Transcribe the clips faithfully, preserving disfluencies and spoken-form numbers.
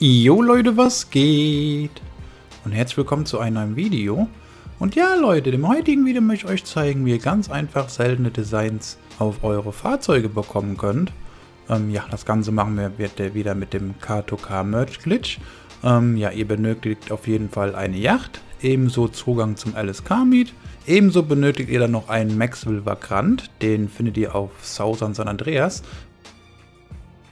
Jo Leute, was geht? Und herzlich willkommen zu einem neuen Video. Und ja Leute, im heutigen Video möchte ich euch zeigen, wie ihr ganz einfach seltene Designs auf eure Fahrzeuge bekommen könnt. Ähm, ja, das Ganze machen wir wieder mit dem K zwei K Merch Glitch. Ähm, ja, ihr benötigt auf jeden Fall eine Yacht, ebenso Zugang zum L S K Meet. Ebenso benötigt ihr dann noch einen Maxwell Vagrant, den findet ihr auf Sausan San Andreas.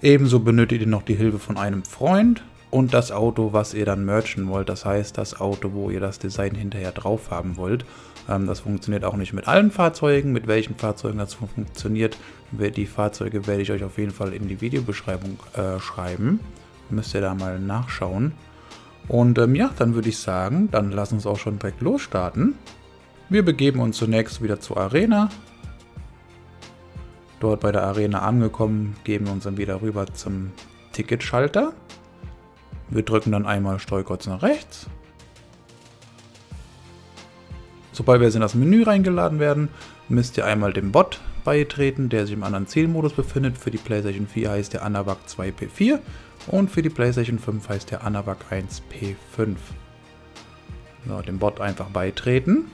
Ebenso benötigt ihr noch die Hilfe von einem Freund. Und das Auto, was ihr dann merchen wollt, das heißt das Auto, wo ihr das Design hinterher drauf haben wollt. Ähm, das funktioniert auch nicht mit allen Fahrzeugen, mit welchen Fahrzeugen das funktioniert. Die Fahrzeuge werde ich euch auf jeden Fall in die Videobeschreibung äh, schreiben. Müsst ihr da mal nachschauen. Und ähm, ja, dann würde ich sagen, dann lass uns auch schon direkt losstarten. Wir begeben uns zunächst wieder zur Arena. Dort bei der Arena angekommen, geben wir uns dann wieder rüber zum Ticketschalter. Wir drücken dann einmal Steuerkreuz nach rechts. Sobald wir jetzt in das Menü reingeladen werden, müsst ihr einmal dem Bot beitreten, der sich im anderen Zielmodus befindet. Für die PlayStation vier heißt der AnaBag zwei P vier und für die PlayStation fünf heißt der AnaBag eins P fünf. So, dem Bot einfach beitreten.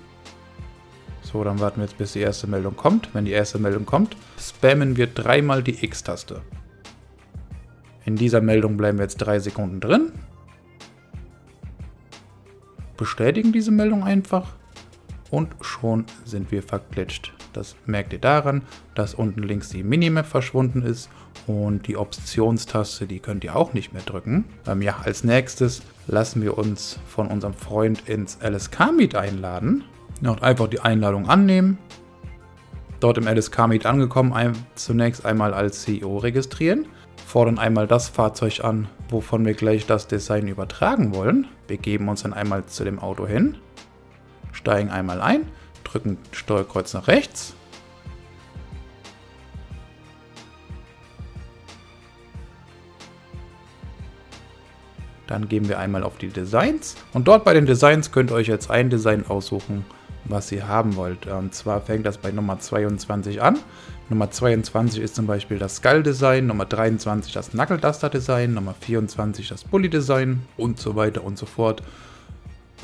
So, dann warten wir jetzt, bis die erste Meldung kommt. Wenn die erste Meldung kommt, spammen wir dreimal die X-Taste. In dieser Meldung bleiben wir jetzt drei Sekunden drin. Bestätigen diese Meldung einfach und schon sind wir verglitscht. Das merkt ihr daran, dass unten links die Minimap verschwunden ist und die Optionstaste, die könnt ihr auch nicht mehr drücken. Ähm, ja, als nächstes lassen wir uns von unserem Freund ins L S K Meet einladen. Ja, und einfach die Einladung annehmen. Dort im L S K Meet angekommen, ein, zunächst einmal als C E O registrieren. Fordern einmal das Fahrzeug an, wovon wir gleich das Design übertragen wollen. Begeben uns dann einmal zu dem Auto hin, steigen einmal ein, drücken Steuerkreuz nach rechts. Dann gehen wir einmal auf die Designs und dort bei den Designs könnt ihr euch jetzt ein Design aussuchen, was ihr haben wollt. Und zwar fängt das bei Nummer zweiundzwanzig an. Nummer zweiundzwanzig ist zum Beispiel das Skull-Design, Nummer dreiundzwanzig das Knuckle-Duster-Design, Nummer vierundzwanzig das Bully-Design und so weiter und so fort.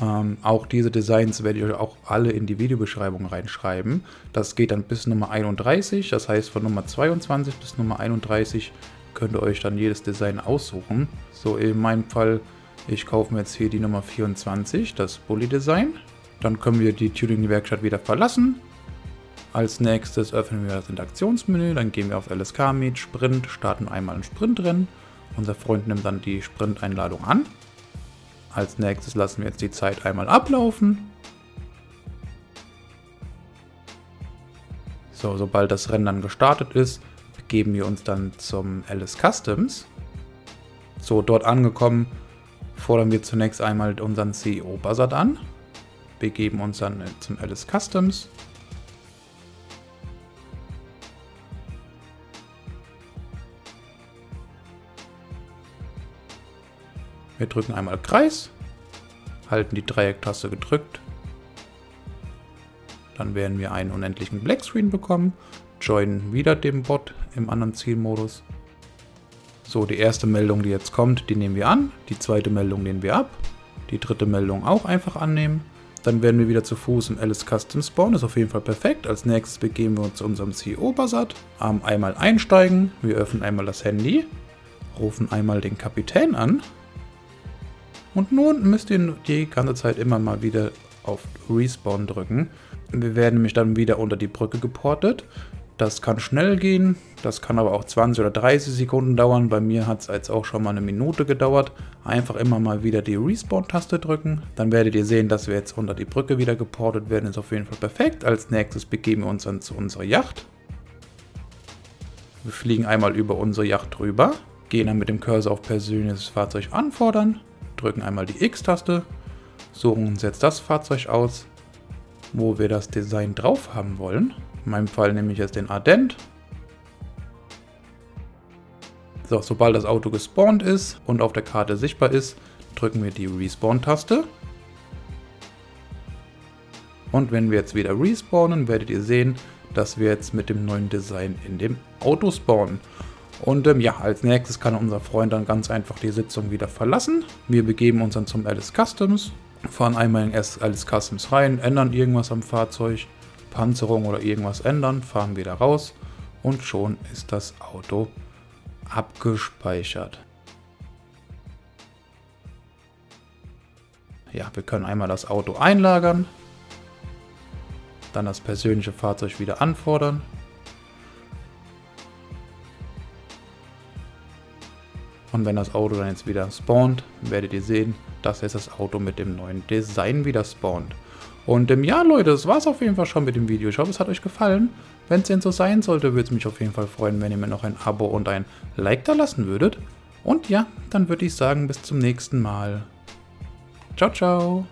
Ähm, auch diese Designs werde ich euch auch alle in die Videobeschreibung reinschreiben. Das geht dann bis Nummer einunddreißig, das heißt von Nummer zweiundzwanzig bis Nummer einunddreißig könnt ihr euch dann jedes Design aussuchen. So in meinem Fall, ich kaufe mir jetzt hier die Nummer vierundzwanzig, das Bully-Design. Dann können wir die Tuning-Werkstatt wieder verlassen. Als nächstes öffnen wir das Interaktionsmenü, dann gehen wir auf L S K Meet, Sprint, starten einmal ein Sprintrennen. Unser Freund nimmt dann die Sprinteinladung an. Als nächstes lassen wir jetzt die Zeit einmal ablaufen. So, sobald das Rennen dann gestartet ist, begeben wir uns dann zum L S Customs. So, dort angekommen, fordern wir zunächst einmal unseren C E O Buzzard an. Begeben uns dann zum L S Customs. Wir drücken einmal Kreis, halten die Dreiecktaste gedrückt. Dann werden wir einen unendlichen Black Screen bekommen. Joinen wieder dem Bot im anderen Zielmodus. So, die erste Meldung, die jetzt kommt, die nehmen wir an. Die zweite Meldung nehmen wir ab. Die dritte Meldung auch einfach annehmen. Dann werden wir wieder zu Fuß im Alice Custom spawnen, ist auf jeden Fall perfekt. Als nächstes begeben wir uns zu unserem C E O Buzzard. Einmal einsteigen, wir öffnen einmal das Handy, rufen einmal den Kapitän an. Und nun müsst ihr die ganze Zeit immer mal wieder auf Respawn drücken. Wir werden nämlich dann wieder unter die Brücke geportet. Das kann schnell gehen, das kann aber auch zwanzig oder dreißig Sekunden dauern. Bei mir hat es jetzt auch schon mal eine Minute gedauert. Einfach immer mal wieder die Respawn-Taste drücken. Dann werdet ihr sehen, dass wir jetzt unter die Brücke wieder geportet werden. Ist auf jeden Fall perfekt. Als nächstes begeben wir uns dann zu unserer Yacht. Wir fliegen einmal über unsere Yacht drüber. Gehen dann mit dem Cursor auf persönliches Fahrzeug anfordern. Drücken einmal die X-Taste. Suchen uns jetzt das Fahrzeug aus, wo wir das Design drauf haben wollen. In meinem Fall nehme ich jetzt den Ardent. So, sobald das Auto gespawnt ist und auf der Karte sichtbar ist, drücken wir die Respawn-Taste. Und wenn wir jetzt wieder respawnen, werdet ihr sehen, dass wir jetzt mit dem neuen Design in dem Auto spawnen. Und ähm, ja, als nächstes kann unser Freund dann ganz einfach die Sitzung wieder verlassen. Wir begeben uns dann zum Alice Customs, fahren einmal in Alice Customs rein, ändern irgendwas am Fahrzeug, Panzerung oder irgendwas ändern, fahren wieder raus und schon ist das Auto abgespeichert. Ja, wir können einmal das Auto einlagern, dann das persönliche Fahrzeug wieder anfordern. Und wenn das Auto dann jetzt wieder spawnt, werdet ihr sehen, dass jetzt das Auto mit dem neuen Design wieder spawnt. Und ähm, ja Leute, das war es auf jeden Fall schon mit dem Video. Ich hoffe, es hat euch gefallen. Wenn es denn so sein sollte, würde es mich auf jeden Fall freuen, wenn ihr mir noch ein Abo und ein Like da lassen würdet. Und ja, dann würde ich sagen, bis zum nächsten Mal. Ciao, ciao.